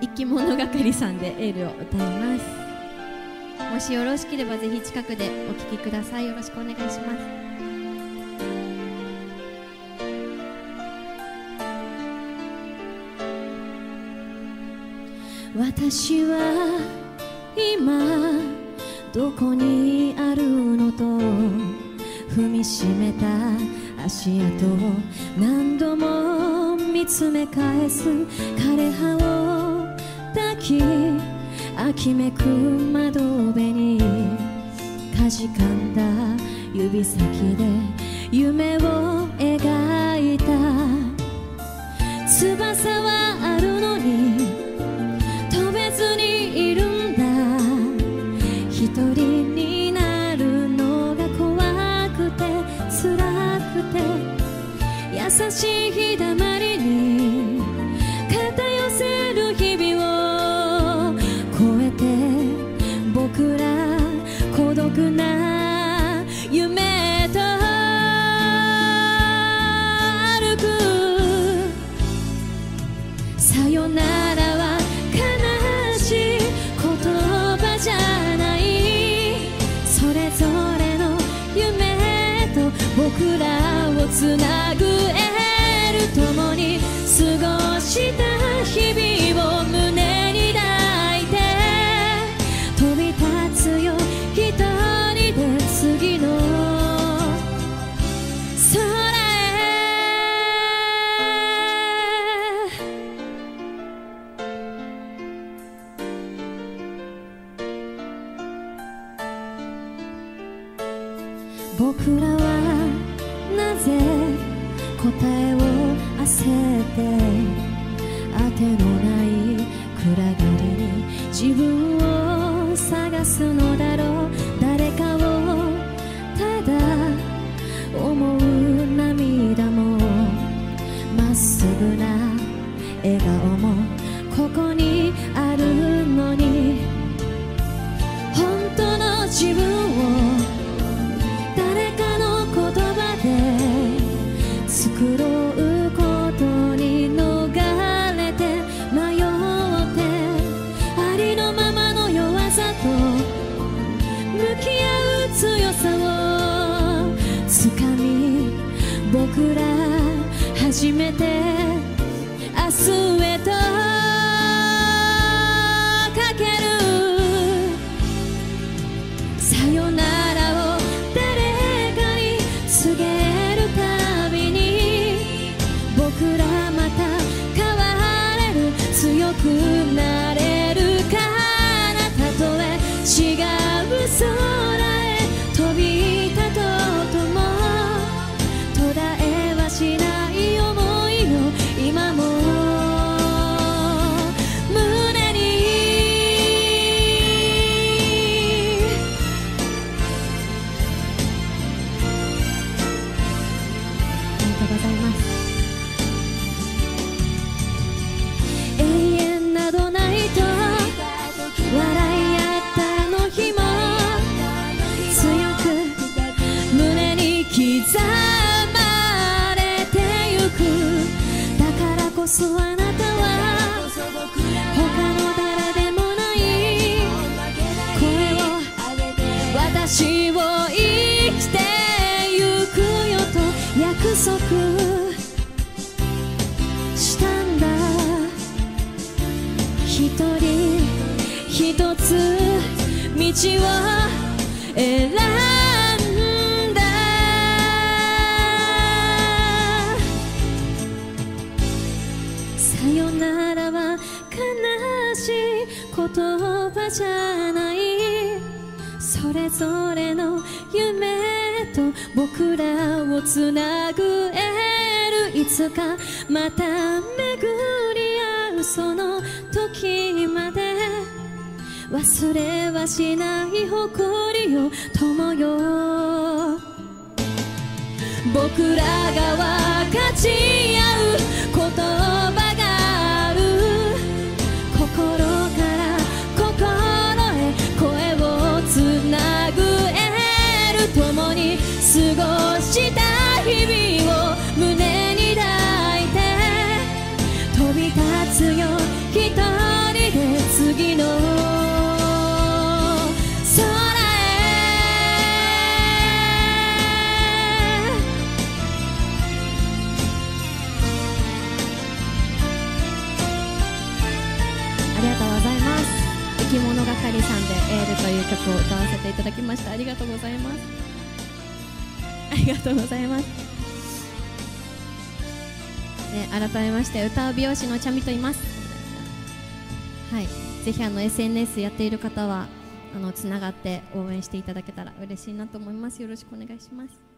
いきものがかりさんでエールを歌います。もしよろしければぜひ近くでお聴きください。よろしくお願いします。私は今どこにあるのと踏みしめた足跡を何度も見つめ返す枯葉を抱きあきめく窓辺にかじかんだ指先で夢を描いた翼はあるのに優しい日だまりに肩寄せる日々を越えて僕ら孤独な夢へと歩く。さよならは悲しい言葉じゃない、それぞれの夢と僕らをつなぐ共に過ごした日々を胸に抱いて飛び立つよ一人で次の空へ。僕らはなぜ答えを当てのない暗がりに自分を探すのだろう。誰かをただ思う涙もまっすぐな笑顔もここにあるのに本当の自分を誰かの言葉で作ろう。僕ら初めて明日へとかける。さよならを誰かに告げるたびに僕らまた変われる、強くなれるから、たとえ違う空へ飛び立とうともしない思いを今も胸に。ありがとうございます。永遠などないと笑い合ったあの日も強く胸に刻む。だからこそあなたは他の誰でもない声を上げて私を生きてゆくよと約束したんだ。一人一つ道を選ぶ言葉じゃない、それぞれの夢と僕らをつなぐエール、いつかまた巡り合うその時まで忘れはしない誇りを友よ。僕らが分かち合う言葉がある、心共に過ごした日々を胸に抱いて飛び立つよ一人次の空へ。ありがとうございます。生き物係さんでエールという曲を歌わせていただきました。ありがとうございます。ありがとうございます。改めまして歌う美容師のちゃみと言います。はい、ぜひSNS やっている方はつながって応援していただけたら嬉しいなと思います。よろしくお願いします。